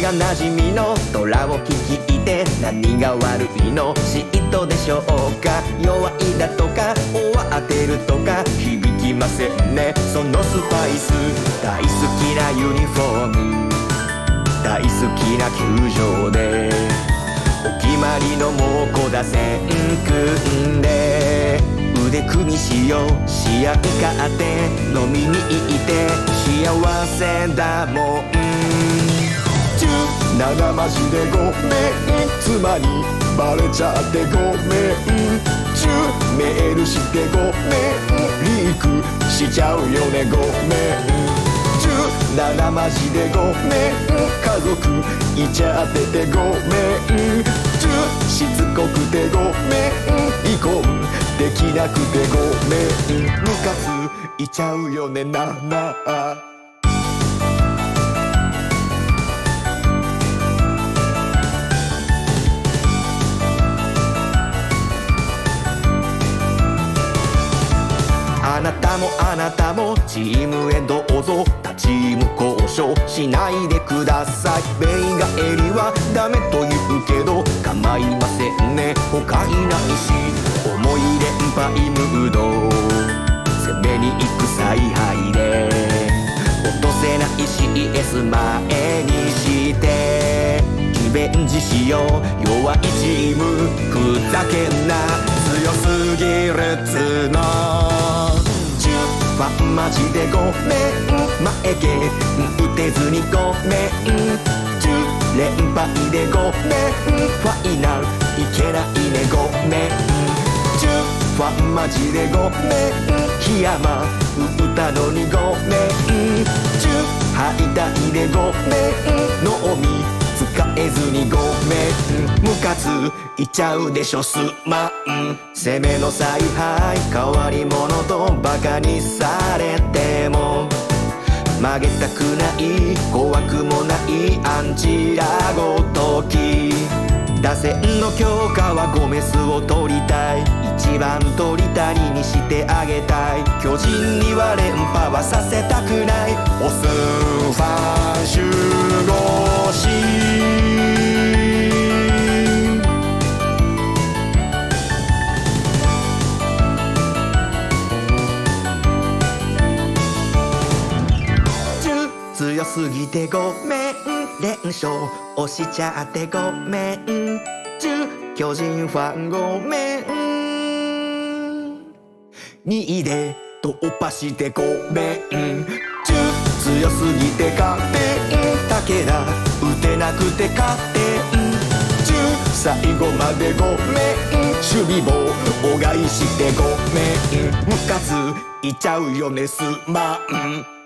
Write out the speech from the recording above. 味が馴染みのトラを聞いて何が悪いの嫉妬でしょうか。弱いだとかおわってるとか響きませんね。そのスパイス大好きなユニフォーム大好きな球場でお決まりの猛虎打線組んで腕組みしよう試合買って飲みに行って幸せだもん。17マジでごめん妻にバレちゃってごめん中メールしてごめんリークしちゃうよねごめん17マジでごめん家族いちゃっててごめん中しつこくてごめん離婚できなくてごめんムカついちゃうよねなあ。あなたもあなたもチームへどうぞ立ち向こう交渉しないでください。ベイがエリはダメと言うけど構いませんね他いないし思い連敗ムード攻めに行く采配で落とせない CS 前にしてリベンジしよう弱いチームふざけんな強すぎるつのマジでごめん前蹴打てずにごめん10連敗でごめんファイナルいけないねごめん10ファンマジでごめん檜山打ったのにごめん10敗退でごめん脳み使えずにごめんムカついちゃうでしょすまん。攻めの采配変わり者とバカにされても曲げたくない怖くもないアンチラごとき打線の強化はゴメスを取りたい一番鳥谷にしてあげたい巨人には連覇はさせたくないオスファン集合し強すぎてごめん連勝押しちゃってごめん10巨人ファンごめん2位で突破してごめん10強すぎて勝て武田打てなくて勝て10最後までごめん守備もおがいしてごめんムカついちゃうよねすまん。